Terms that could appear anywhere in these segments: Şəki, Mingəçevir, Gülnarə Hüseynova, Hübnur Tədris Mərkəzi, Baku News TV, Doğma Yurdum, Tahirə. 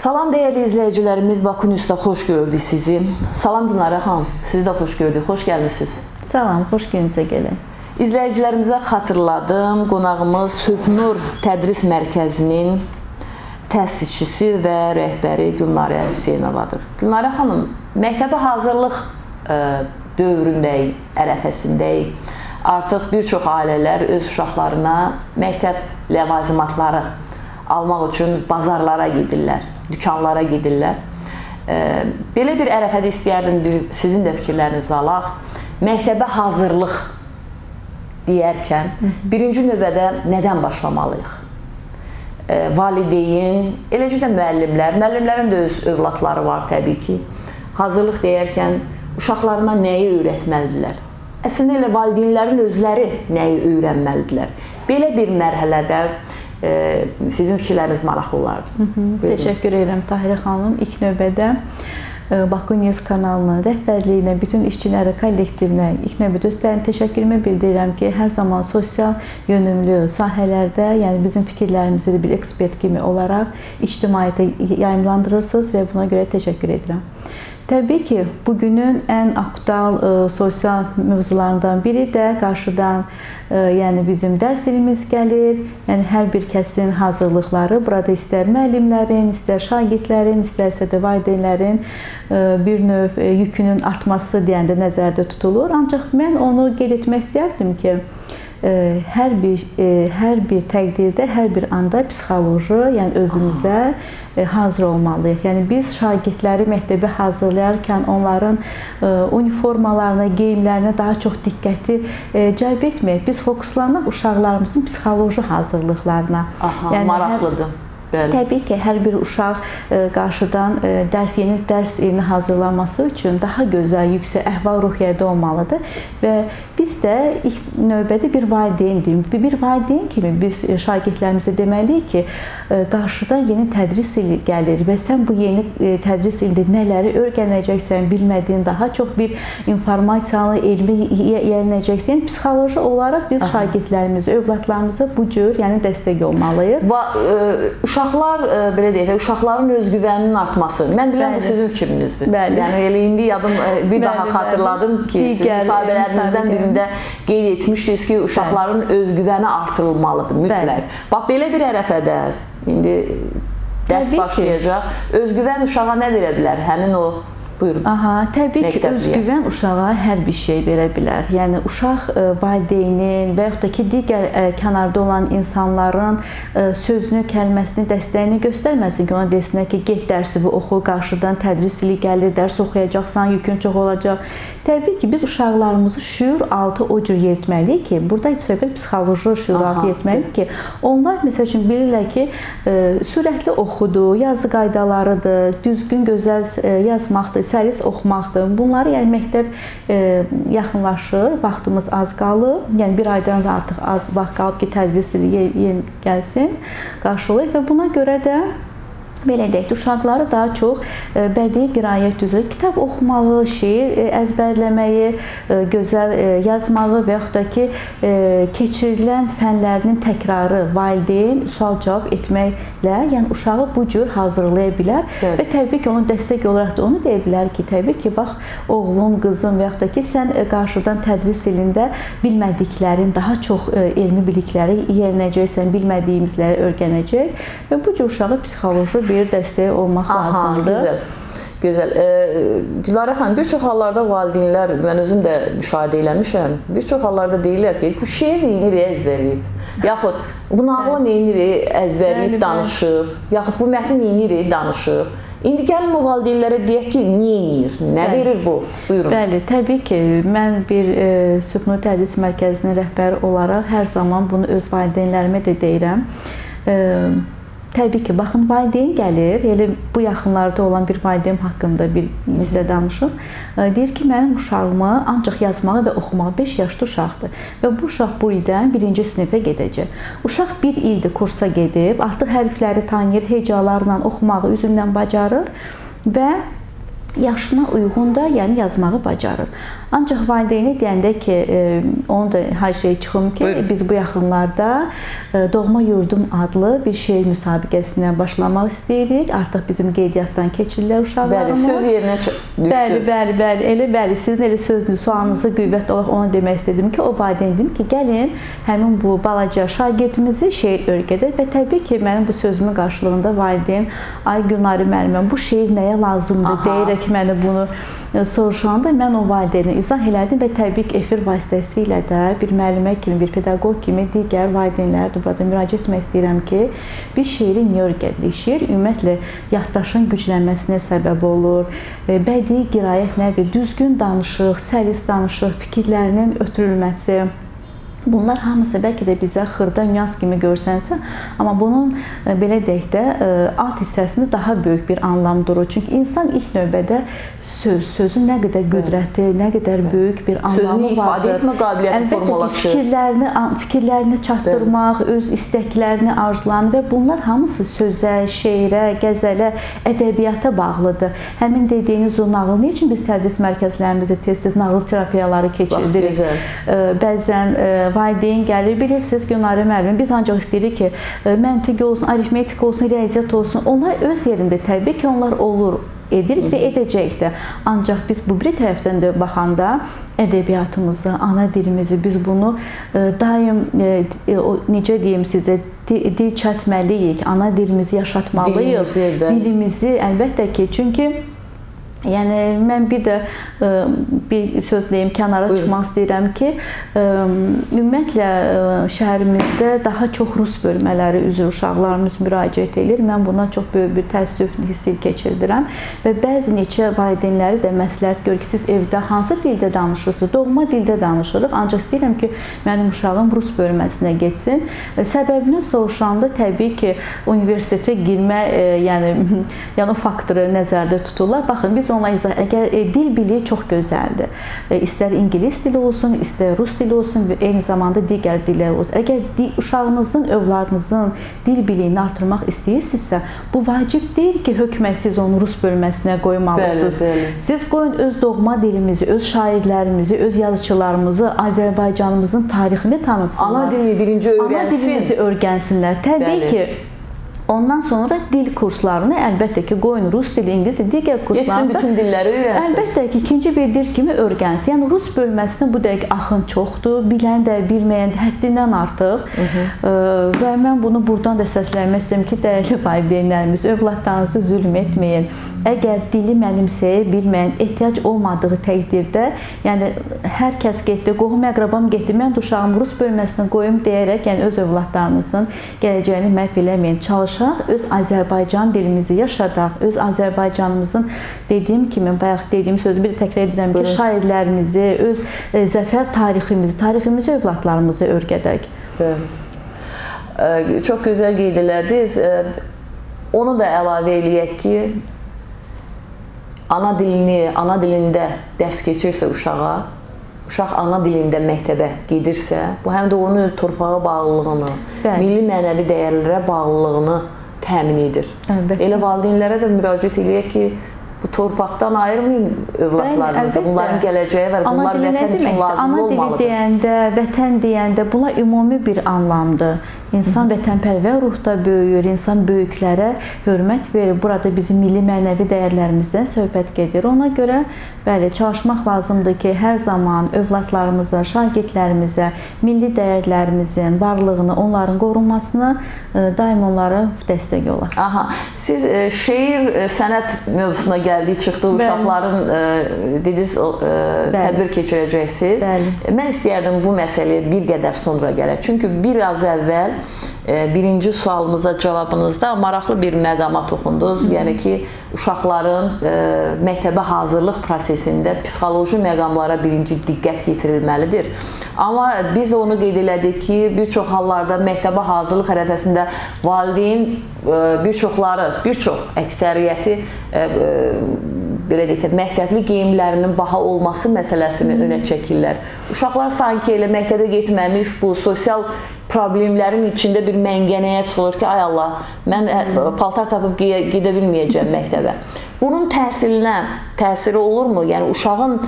Salam değerli izleyicilerimiz, Baku News'da hoş gördük sizi. Salam Gülnarə xanım, sizi de hoş gördük, hoş gelmişsiniz. Salam, hoş gününüzə gəlin. İzleyicilerimize hatırladım, qonağımız Hübnur Tədris Mərkəzinin təsisçisi və rəhbəri Gülnarə Hüseynovadır. Gülnarə xanım, məktəbə hazırlıq dövründəyik, ərəfəsindəyik. Artıq bir çox ailələr öz uşaqlarına məktəb ləvazimatları almaq üçün bazarlara gedirlər, dükanlara gedirlər. Belə bir ərəfədə istəyərdim, sizin də fikirlərinizi alaq. Məktəbə hazırlıq deyərkən, birinci növbədə nədən başlamalıyıq? Valideyn, eləcə də müəllimlər, müəllimlərin də öz övladları var təbii ki. Hazırlıq deyərkən, uşaqlarına nəyi öyrətməlidirlər? Əslində elə valideynlərin özləri nəyi öyrənməlidirlər? Belə bir mərhələdə sizin fikirləriniz maraqlı olardı. Təşəkkür edirəm Tahirə xanım. İlk növbədə Baku News kanalının rəhbərliyinə, bütün işçilərə, kollektivinə, ilk növbədə özlərini təşəkkürümü bildirirəm ki, hər zaman sosial yönümlü sahələrdə, yəni bizim fikirlərimizi bir ekspert kimi olaraq ictimaiyyətə yayımlandırırsınız və buna görə təşəkkür edirəm. Təbii ki, bugünün ən aktual sosial mövzularından biri də qarşıdan yəni bizim dərs ilimiz gəlir. Yəni, hər bir kəsin hazırlıqları burada istər müəllimlərin, istər şagirdlərin, istərsə də valideynlərin bir növ yükünün artması deyəndə nəzərdə tutulur. Ancaq mən onu qeyd etmək istəyərdim ki, hər bir təqdirdə, hər bir anda psixoloji, yəni özümüzə hazır olmalıyıq. Yəni biz şagirdləri məktəbə hazırlayarkən onların uniformalarına, geyimlərinə daha çox diqqəti cəlb etməyək. Biz fokuslanaq uşaqlarımızın psixoloji hazırlıqlarına. Aha, yəni, maraqlıdır. Təbii ki, hər bir uşaq qarşıdan yeni dərs ilini hazırlanması üçün daha gözəl, yüksək əhval-ruhiyyədə olmalıdır və biz də ilk növbədə bir valideyn deyim. Bir valideyn kimi biz şagirdlərimizə deməliyik ki, qarşıdan yeni tədris ili gəlir və sən bu yeni tədris ilində nələri öyrənəcəksən, bilmədiyin daha çox bir informasiyalı elmi yiyələnəcəksən. Yəni, psixoloji olaraq biz şagirdlərimizə, övladlarımıza bu cür yəni dəstək olmalıyıq. Uşaqlar, belə deyək, uşaqların özgüvəninin artması. Mən biləm ki, sizin fikrinizdir. Yəni, elə indi yadım bir daha xatırladım ki, sizin müsahibələrinizdən birində qeyd etmişdiniz ki, uşaqların özgüvəni artırılmalıdır, mütləq. Bax, belə bir ərəfədə, indi dərs başlayacaq. Özgüvən uşağa nə verə bilər? Həmin o... Buyurun. Aha, təbii ki, özgüvən uşağa hər bir şey verə bilər. Yəni, uşaq valideynin və yaxud da ki, digər kənarda olan insanların sözünü, kəlməsini, dəstəyini göstərməsin ki, ona desinlər ki, get dərsi və oxu, qarşıdan tədris ili gəlir, dərs oxuyacaqsan, yükün çox olacaq. Təbii ki, biz uşaqlarımızı şüur altı o cür yeritməliyik ki, burada söhbət psixoloji şüur altı yeritməliyik ki, onlar, məsəl üçün, bilirlər ki, sürətli oxudu, yazı qaydalarıdır, düzgün, gözəl yazmaqdır, səlis oxumaqdır. Bunları yəni məktəb yaxınlaşır, vaxtımız az qalıb, yəni bir aydan da artıq az vaxt qalıb ki, tədris ili gəlsin, qarşılayıq və buna görə də belə deyək, uşaqları daha çox bədii qiraət üzrə kitab oxumağı, şeir əzbərləməyi, gözəl yazmağı və yaxud da ki, keçirilən fənlərinin təkrarı, valideyn sual-cavab etməklə, yəni uşağı bu cür hazırlaya bilər və təbii ki, onu dəstək olaraq da onu deyə bilər ki, təbii ki, bax, oğlum, qızım və yaxud da ki, sən qarşıdan tədris ilində bilmədiklərin, daha çox elmi bilikləri yerinəcəksən, bilmədiyimizləri öyrənəcək və bu cür uşağı psixoloji bir dəstək olmaq lazımdır. Gözəl. Gülnarə xanım, bir çox hallarda valideynlər, mən özüm də müşahidə eləmişəm, bir çox hallarda deyirlər ki, bu şeir neyini əzbərləyib, yaxud bu nağla neyini əzbərləyib danışıb, yaxud bu mətn neyini danışıb. İndi gəlin o valideynlərə deyək ki, neyinir, nə verir bu? Buyurun. Bəli, təbii ki, mən bir Hübnur Tədris Mərkəzinin rəhbəri olaraq hər zaman bunu öz valideynlərimə də deyirəm. Təbii ki, baxın, valideyn gəlir, elə bu yaxınlarda olan bir valideyn haqqında bizlə danışır, deyir ki, mənim uşağımı ancaq yazmağı və oxumağı 5 yaşlı uşaqdır və bu uşaq bu ildən 1-ci sinifə gedəcək. Uşaq bir ildir kursa gedib, artıq hərfləri tanıyır, hecalarla oxumağı üzümdən bacarır və yaşına uyğun da yəni yazmağı bacarır. Ancaq valideyni deyəndə ki, onu da haşiyyə çıxım ki, buyurun, biz bu yaxınlarda Doğma Yurdum adlı bir şeir müsabiqəsinə başlamaq istəyirik. Artıq bizim qeydiyyatdan keçirlər uşaqlarımız. Bəli, söz yerinə düşdü. Bəli, elə sizin elə sözlü sualınızı qüvvət olaraq ona demək istədim ki, o valideyni dedim ki, gəlin həmin bu balaca şagirdimizi şeir örgədə və təbii ki, mənim bu sözümün qarşılığında valideyn, ay Gülnarə müəlliməm, bu şeir nəyə lazımdır deyərək məni bunu soruşanda mən o valideyni izah elədim və təbii ki, efir vasitəsilə də bir müəllimə kimi, bir pedaqoq kimi digər valideynlərə də burada müraciət etmək istəyirəm ki, bir şeiri niyə öyrənirik? Şeir ümumiyyətlə yaddaşın güclənməsinə səbəb olur. Bədii qiraət nədir? Düzgün danışıq, səlis danışıq, fikirlərinin ötürülməsi. Bunlar hamısı bəlkə də bizə xırda nüans kimi görsənsə, amma bunun belə deyək də alt hissəsində daha böyük bir anlam durur. Çünki insan ilk növbədə sözün nə qədər qüdrəti, nə qədər böyük bir anlamı vardır. Sözünü ifadə etmə qabiliyyəti formalaşır. Fikirlərini çatdırmaq, öz istəklərini, arzularını və bunlar hamısı sözə, şeirə, qəzələ, ədəbiyyata bağlıdır. Həmin dediyiniz o nağıl, niyə üçün biz tədris mərkəzlərimizdə tez-tez nağıl terapiyaları keçirdirik? Bəzən valideyn gəlir, bilirsiniz Gülnarə müəllim, biz ancaq istəyirik ki, məntiq olsun, aritmetik olsun, riyaziyyat olsun. Onlar öz yerində təbii ki, onlar olur, edirik və edəcək də. Ancaq biz bu bir tərəfdən də baxanda ədəbiyyatımızı, ana dilimizi, biz bunu daim, necə deyim sizə, dil çatməliyik, ana dilimizi yaşatmalıyıq, dilimizi əlbəttə ki, çünki yəni, mən bir də bir söz deyim, kənara çıxmaq istəyirəm ki, ümumiyyətlə, şəhərimizdə daha çox rus bölmələri üzrə uşaqlarımız müraciət edir. Mən buna çox böyük bir təəssüf hissi keçirdirəm və bəzi neçə valideynləri də məsləhət görür ki, siz evdə hansı dildə danışırsınız? Doğma dildə danışırıq, ancaq istəyirəm ki, mənim uşağım rus bölməsinə getsin. Səbəbini soruşanda təbii ki, universitetə girmə, yəni o faktoru nəzərdə tuturlar. Baxın, biz onunla izah edək, dil biliyi çox gözəldir. İstər ingilis dili olsun, istər rus dili olsun və eyni zamanda digər dillər olsun. Əgər uşağınızın, övladınızın dil biliyini artırmaq istəyirsinizsə, bu vacib deyil ki, hökmən siz onu rus bölməsinə qoymalısınız. Siz qoyun öz doğma dilimizi, öz şairlərimizi, öz yazıçılarımızı, Azərbaycanımızın tarixini tanıtsınlar. Ana dilini birinci öyrənsin. Ana dilimizi öyrənsinlər. Təbii ki, ondan sonra dil kurslarını əlbəttə ki, qoyun rus dili, ingilis dili, digər kurslarında geçsin, bütün dilləri öyrənsin. Əlbəttə ki, ikinci bir dil kimi öyrənsin. Yəni, rus bölməsinin bu dəqiq axın çoxdur, bilən də, bilməyən də, həddindən artıq. Və mən bunu buradan da səslənmək istəyirəm ki, dəyərli valideynlərimiz, övladlarınızı zülm etməyin. Əgər dili mənimsəyə bilməyən, ehtiyac olmadığı təqdirdə, yəni, hər kəs getdi, qohum əqrabam getdi, mən də uşağım rus bölməsini qoyum deyərək, yəni, öz övladlarınızın gələcəyini məhv eləməyin, çalışaq, öz Azərbaycan dilimizi yaşadaq, öz Azərbaycanımızın dediyim kimi, bayaq dediyim sözü bir də təkrar edirəm ki, şairlərimizi, öz zəfər tariximizi övladlarımızı öyrədək. Çox gözəl qeyd elədiniz. Onu da əlavə eləyək ki, ana dilini, ana dilində dərs keçirsə uşağa, uşaq ana dilində məktəbə gedirsə, bu həm də onun torpağa bağlılığını, milli mənəvi dəyərlərə bağlılığını təmin edir. Elə valideynlərə də müraciət eləyək ki, bu torpaqdan ayırmayın övladlarınızı, bunların gələcəyə və bunlar vətən üçün lazım olmalıdır. Ana dili deyəndə, vətən deyəndə buna ümumi bir anlamdır. İnsan vətənpərvər ruhda böyüyür, insan böyüklərə hörmət verir. Burada bizim milli mənəvi dəyərlərimizdən söhbət gedir. Ona görə, bəli, çalışmaq lazımdır ki, hər zaman övladlarımıza, şagirdlərimizə, milli dəyərlərimizin varlığını, onların qorunmasını daim onlara dəstək olaq. Aha, siz şeir, sənət mövzusuna gəldik, çıxdı, uşaqların dediniz, tədbir keçirəcəksiniz. Mən istəyərdim bu məsələyə bir qədər sonra gələk. Çünki bir az əvvəl birinci sualımıza cavabınızda maraqlı bir məqama toxundunuz. Yəni ki, uşaqların məktəbə hazırlıq prosesində psixoloji məqamlara birinci diqqət yetirilməlidir. Amma biz onu qeyd elədik ki, bir çox hallarda məktəbə hazırlıq ərəfəsində valideyn əksəriyyəti məktəbli geyimlərinin baha olması məsələsini önə çəkirlər. Uşaqlar sanki elə məktəbə getməmiş, bu sosial problemlərin içində bir məngənəyə çıxılır ki, ay Allah, mən paltar tapıb gedə bilməyəcəm məktəbə. Bunun təsiri olurmu? Yəni, uşağın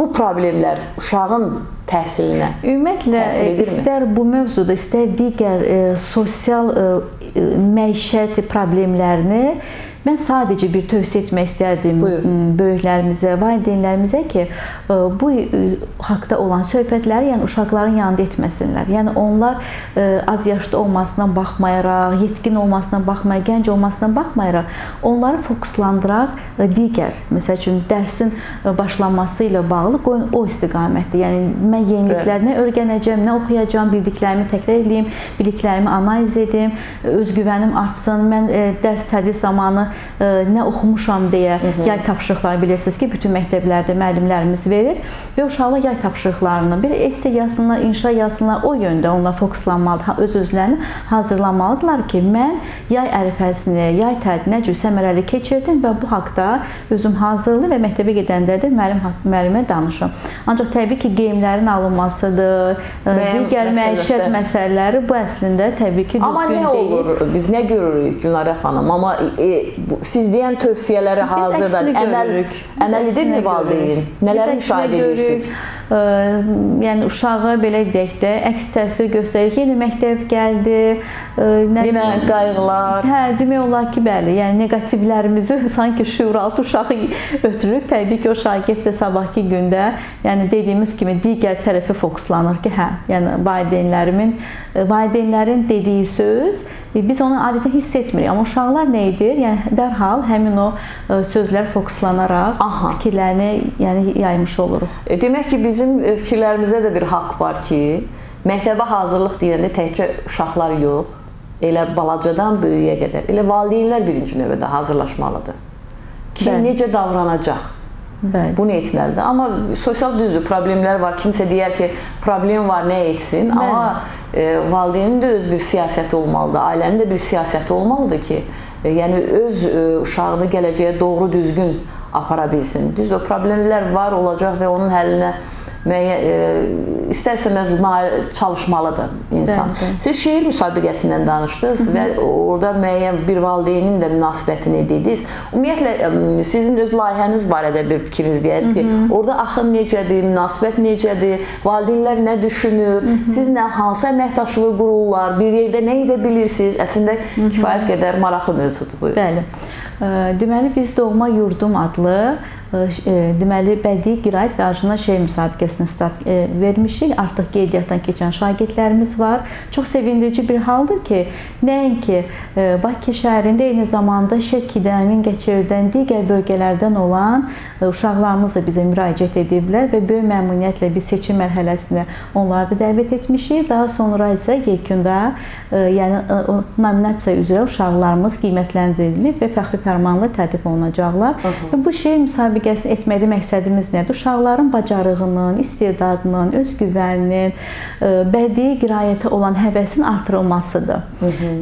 bu problemler uşağın təhsilinə ümumiyyətlə istər bu mövzuda, istər digər sosial məişət problemlərini mən sadəcə bir tövsiyə etmək istərdim böyüklərimizə, valideynlərimizə ki, bu haqda olan söhbətləri uşaqların yanında etməsinlər. Yəni onlar az yaşlı olmasına baxmayaraq, yetkin olmasına baxmayaraq, gənc olmasına baxmayaraq, onları fokuslandıraq digər, məsəl üçün dərsin başlanması ilə bağlı qoyun o istiqamətdir. Yəni mən yeniliklər nə öyrənəcəm, nə oxuyacam, bildiklərimi təkrar edeyim, bildiklərimi analiz edim, özgüvənim artsın, mən dərs tədris zamanı nə oxumuşam deyə yay tapşırıqları bilirsiniz ki, bütün məktəblərdə müəllimlərimiz verir və uşaqlar yay tapşırıqlarını bir esse yazsınlar, inşa yazsınlar, o yöndə onlara fokuslanmalıdır, öz-özlərini hazırlamalıdırlar ki, mən yay ərəfəsini, yay tədini nə cür səmərəli keçirdim və bu haqda özüm hazırlı və məktəbə gedəndə də müəllimə danışım. Ancaq təbii ki, qeymlərin alınmasıdır, digər məişət məsələləri bu əslində təbii ki, düzgün deyil. Biz nə görürük Gülnarə xanım, amma siz deyən tövsiyələri hazırdan əməl edirmi valideyn? Nələr müşahidə edirsiniz? Yəni uşağı belə deyək də əks təsir göstərir ki, yeni məktəb gəldi, demə qayğılar. Hə, demək olar ki, bəli, yəni negativlərimizi sanki şüuraltı uşağı ötürürük. Təbii ki, o şagird də sabahki gündə, yəni dediyimiz kimi digər tərəfə fokuslanır ki, hə, yəni valideynlərin dediyi söz, biz onu adətən hiss etmirik, amma uşaqlar nə edir? Yəni dərhal həmin o sözlər fokuslanaraq fikirlərini yaymış oluruq. Demək ki, bizim fikirlərimizdə də bir haqq var ki, məktəbə hazırlıq deyəndə təkcə uşaqlar yox, elə balacadan böyüyə qədər, elə valideynlər birinci növbədə hazırlaşmalıdır. Kim necə davranacaq? Bunu etməlidir. Amma sosial düzdür, problemlər var. Kimsə deyər ki, problem var, nə etsin? Amma valideynin də öz bir siyasəti olmalıdır, ailənin də bir siyasəti olmalıdır ki, yəni öz uşağını gələcəyə doğru düzgün apara bilsin. Düzdür, problemlər var, olacaq və onun həllinə istərsəməz çalışmalıdır insan. Siz şeir müsabiqəsindən danışdınız və orada müəyyən bir valideynin də münasibətini dediniz. Ümumiyyətlə, sizin öz layihəniz barədə bir fikriniz deyəriz ki, orada axın necədir, münasibət necədir, valideynlər nə düşünür, sizlə hansı əməkdaşlığı qururlar, bir yerdə nə edə bilirsiniz? Əslində, kifayət qədər maraqlı mövzudur bu. Bəli. Deməli, biz Doğma Yurdum adlı bədii qiraət və acına şeir müsabiqəsini start vermişik. Artıq qeydiyyatdan keçən şagirdlərimiz var. Çox sevindirici bir haldır ki, nəinki Bakı şəhərində, eyni zamanda Şəkidən, Mingəçevirdən, digər bölgələrdən olan uşaqlarımız da bizə müraciət ediblər və böyük məmnuniyyətlə biz seçim mərhələsinə onları da dəvət etmişik. Daha sonra isə yekunda nominasiya üzrə uşaqlarımız qiymətləndirilib və fəxri fərmanla tədif olunacaqlar. Bu şeir müsabiqəsini etməli məqsədimiz nədir? Uşaqların bacarığının, istedadının, özgüvəninin, bədii qirayətə olan həvəsin artırılmasıdır.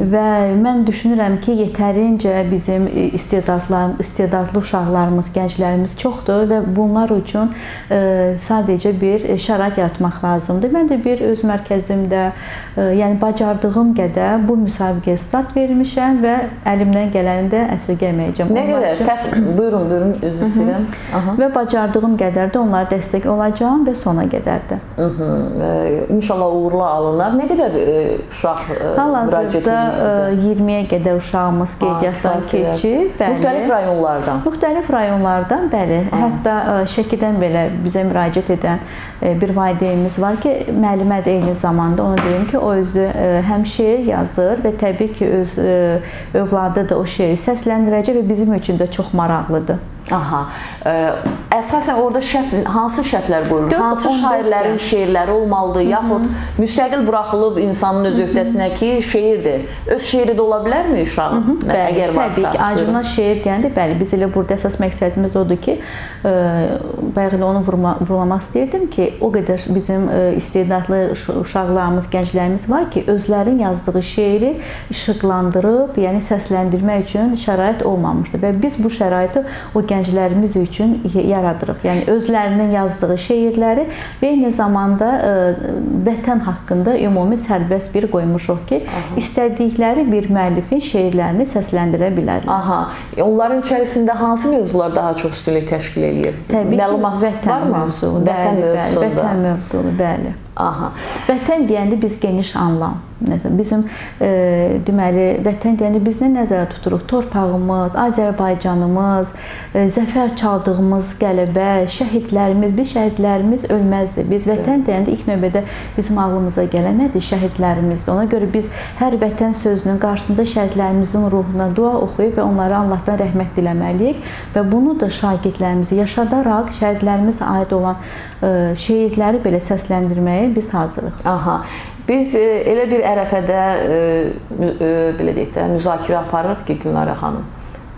Və mən düşünürəm ki, yetərincə bizim istedadlı uşaqlarımız, gənclərimiz çoxdur və bunlar üçün sadəcə bir şərait yaratmaq lazımdır. Mən də bir öz mərkəzimdə, yəni bacardığım qədər bu müsabiqəyə start vermişəm və əlimdən gələni də əsirgəməyəcəm. Nə qədər? Buyurun, buyurun, üzr istəyirəm. Və bacardığım qədər də onlara dəstək olacağım və sona qədər də. İnşallah uğurlu alınlar. Nə qədər uşaq müraciət edin sizə? 20-yə qədər uşağımız qeydiyyatdan keçib. Müxtəlif rayonlardan? Müxtəlif rayonlardan, bəli. Hətta Şəkidən belə bizə müraciət edən bir valideynimiz var ki, müəllimə də eyni zamanda onu deyim ki, o özü həm şeir yazır və təbii ki, öz övladı da o şeiri səsləndirəcək və bizim üçün də çox maraqlıdır. Əsasən orada hansı şərtlər qoyulur? Hansı şairlərin şeirləri olmalıdır, yaxud müstəqil buraxılıb insanın öz öhdəsinə ki, şeirdir. Öz şeiri də ola bilərmi uşağın, əgər varsa? Təbii ki, acına şeir deyəndə, bəli, biz elə burada əsas məqsədimiz odur ki, bayaq ilə onu vurulamaq istəyirdim ki, o qədər bizim istedadlı uşaqlarımız, gənclərimiz var ki, özlərin yazdığı şeiri işıqlandırıb, yəni səsləndirmək üçün şərait olmamışdır və biz bu şəraiti o gənclərimiz gənclərimiz üçün yaradırıq. Yəni özlərinin yazdığı şeirləri və eyni zamanda vətən haqqında ümumi sərbəst bir qoymuşuq ki, istədikləri bir müəllifin şeirlərini səsləndirə bilərlər. Aha. Onların içərisində hansı mövzular daha çox üstünlük təşkil eləyir? Təbii ki, vətən mövzulu. Vətən mövzulu. Vətən mövzulu, bəli. Aha. Vətən deyəndə biz geniş anlam. Bizim deməli, vətən deyəndə biz nə nəzərə tuturuq? Torpağımız, Azərbaycanımız, zəfər çaldığımız qələbə, şəhidlərimiz, biz şəhidlərimiz ölməzdir. Biz vətən deyəndə ilk növbədə bizim ağlımıza gələn nədir? Şəhidlərimizdir. Ona görə biz hər vətən sözünün qarşısında şəhidlərimizin ruhuna dua oxuyub və onlara Allahdan rəhmət diləməliyik və bunu da şagirdlərimizi yaşadaraq şəhidlərimizə aid olan şeirləri belə səsləndirməyə biz hazırıq. Aha. Biz elə bir ərəfədə belə deyək də, müzakirə aparırıq ki, Gülnarə xanım,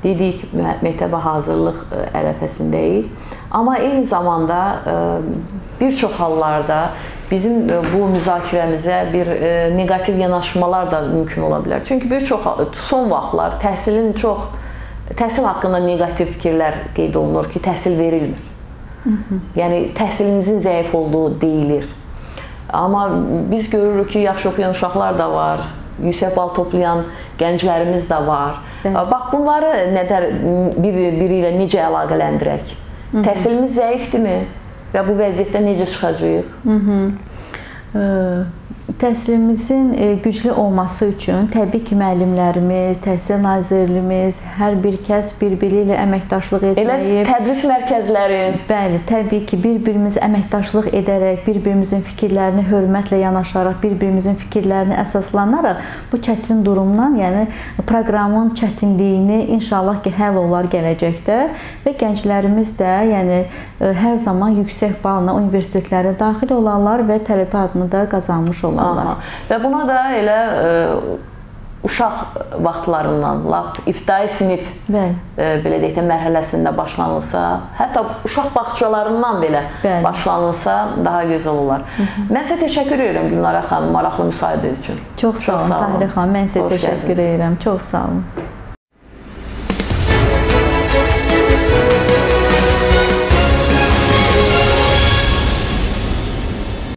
dedik məktəbə hazırlıq ərəfəsindəyik. Amma eyni zamanda bir çox hallarda bizim bu müzakirəmizə bir negativ yanaşmalar da mümkün ola bilər. Çünki bir çox son vaxtlar təhsil haqqında negativ fikirlər qeyd olunur ki, təhsil verilmir. Yəni təhsilimizin zəif olduğu deyilir. Amma biz görürük ki, yaxşı oxuyan uşaqlar da var, yüksək bal toplayan gənclərimiz də var. Bax, bunları bir-biri ilə necə əlaqələndirək? Təhsilimiz zəifdirmi? Və bu vəziyyətdə necə çıxacağıq? Təhsilimizin güclü olması üçün təbii ki, müəllimlərimiz, Təhsil Nazirliyimiz, hər bir kəs bir-biri ilə əməkdaşlıq etməyib. Elə tədris mərkəzləri. Bəli, təbii ki, bir-birimiz əməkdaşlıq edərək, bir-birimizin fikirlərini hörmətlə yanaşaraq, bir-birimizin fikirlərini əsaslanaraq bu çətin durumdan, yəni proqramın çətinliyini inşallah ki, həll olar gələcəkdə və gənclərimiz də yəni hər zaman yüksək balla universitetlərə daxil olanlar və tələbə adını da qazanmış olar. Və buna da elə uşaq vaxtlarından, ibtidai sinif mərhələsində başlanılsa, hətta uşaq bağçalarından belə başlanılsa daha gözəl olar. Mən sizə təşəkkür edirəm Gülnarə xanım maraqlı müsahibə üçün. Çox sağ olun Tahirə xanım, mən sizə təşəkkür edirəm. Çox sağ olun.